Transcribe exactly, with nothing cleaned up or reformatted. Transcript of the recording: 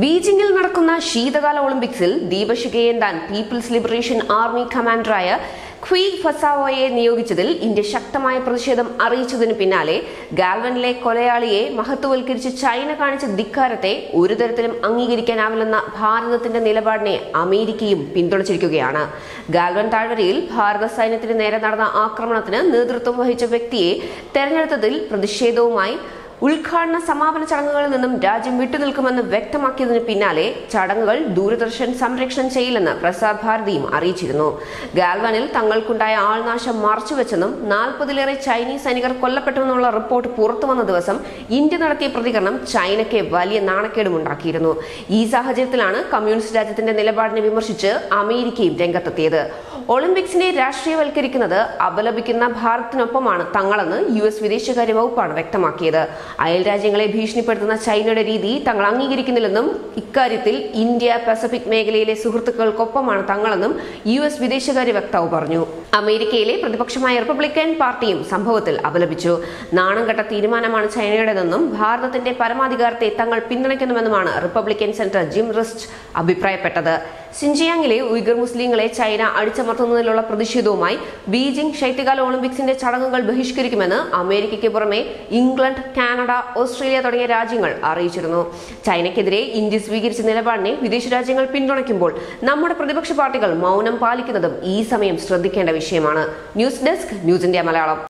ബീജിംഗിൽ നടക്കുന്ന ശീതകാല ഒളിമ്പിക്സിൽ ദീപശിഖയേന്താൻ പീപ്പിൾസ് ലിബറേഷൻ ആർമി കമാൻഡറായ ക്വീ ഫസാവോയെ നിയോഗിച്ചതിൽ ഇന്ത്യ ശക്തമായ പ്രതിഷേധം അറിയിച്ചതിന് പിന്നാലെ ഗാൽവനിലെ കൊലയാളിയെ മഹത്വവൽക്കരിച്ച് ചൈന കാണിച്ച ധിക്കാരത്തെ ഒരു തരത്തിലും അംഗീകരിക്കാനാവില്ലെന്ന ഭാരതത്തിന്റെ നിലപാടിനെ അമേരിക്കയും പിന്തുണച്ചിരിക്കുകയാണ്. ഗാൽവൻ താഴ്വരയിൽ ഭാരത സൈന്യത്തിന് നേരെ നടന്ന ആക്രമണത്തിന് നേതൃത്വം വഹിച്ച വ്യക്തിയെ തെരഞ്ഞെടുത്തതിൽ പ്രതിഷേധവുമായി ഉദ്ഘാടന സമാപന ചടങ്ങുകളിൽ നിന്നും രാജ്യം വിട്ടുനിൽക്കുമെന്ന് വ്യക്തമാക്കിയതിന് പിന്നാലെ ചടങ്ങുകൾ ദൂരദർശൻ സംപ്രേക്ഷണം ചെയ്യില്ലെന്ന് പ്രസാർ ഭാരതിയും അറിയിച്ചിരുന്നു. ഗാൽവാനിൽ തങ്ങൾക്കുണ്ടായ ആൾനാശം മറച്ചുവെച്ചെന്നും നാൽപ്പതിലേറെ ചൈനീസ് സൈനികർ കൊല്ലപ്പെട്ടുവെന്നുള്ള റിപ്പോർട്ട് പുറത്തുവന്ന ദിവസം ഇന്ത്യ നടത്തിയ പ്രതികരണം ചൈനയ്ക്ക് വലിയ നാണക്കേടുമുണ്ടാക്കിയിരുന്നു. ഈ സാഹചര്യത്തിലാണ് കമ്മ്യൂണിസ്റ്റ് രാജ്യത്തിന്റെ നിലപാടിനെ വിമർശിച്ച് അമേരിക്കയും രംഗത്തെത്തിയത്. ഒളിമ്പിക്സിനെ രാഷ്ട്രീയവൽക്കരിക്കുന്നത് അപലപിക്കുന്ന ഭാരതത്തിനൊപ്പമാണ് തങ്ങളെന്ന് യു എസ് വിദേശകാര്യ വകുപ്പാണ് വ്യക്തമാക്കിയത്. അയൽ രാജ്യങ്ങളെ ഭീഷണിപ്പെടുത്തുന്ന ചൈനയുടെ രീതി തങ്ങൾ അംഗീകരിക്കുന്നില്ലെന്നും ഇക്കാര്യത്തിൽ ഇന്ത്യ പസഫിക് മേഖലയിലെ സുഹൃത്തുക്കൾക്കൊപ്പമാണ് തങ്ങളെന്നും യു എസ് വിദേശകാര്യ വക്താവ് പറഞ്ഞു. അമേരിക്കയിലെ പ്രതിപക്ഷമായ റിപ്പബ്ലിക്കൻ പാർട്ടിയും സംഭവത്തിൽ അപലപിച്ചു. നാണംകെട്ട തീരുമാനമാണ് ചൈനയുടേതെന്നും ഭാരതത്തിന്റെ പരമാധികാരത്തെ തങ്ങൾ പിന്തുണയ്ക്കുന്നുവെന്നുമാണ് റിപ്പബ്ലിക്കൻ സെനറ്റർ ജിം റിസ്റ്റ് അഭിപ്രായപ്പെട്ടത്. സിൻജിയാങ്ങിലെ ഉയ്ഗർ മുസ്ലിങ്ങളെ ചൈന അടിച്ചമർത്തുന്നതിലുള്ള പ്രതിഷേധവുമായി ബീജിംഗ് ശൈത്യകാല ഒളിമ്പിക്സിന്റെ ചടങ്ങുകൾ ബഹിഷ്കരിക്കുമെന്ന് അമേരിക്കയ്ക്ക് പുറമെ ഇംഗ്ലണ്ട്, കാനഡ, ഓസ്ട്രേലിയ തുടങ്ങിയ രാജ്യങ്ങൾ അറിയിച്ചിരുന്നു. ചൈനയ്ക്കെതിരെ ഇന്ത്യ സ്വീകരിച്ച നിലപാടിനെ വിദേശ രാജ്യങ്ങൾ പിന്തുണയ്ക്കുമ്പോൾ നമ്മുടെ പ്രതിപക്ഷ പാർട്ടികൾ മൗനം പാലിക്കുന്നതും ഈ സമയം ശ്രദ്ധിക്കേണ്ട വിഷയമാണ്. News desk, news India Malayalam.